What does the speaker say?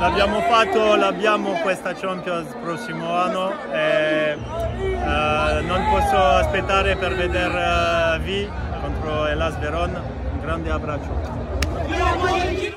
L'abbiamo fatto, l'abbiamo questa Champions prossimo anno e non posso aspettare per vedere V contro Hellas Verona. Un grande abbraccio.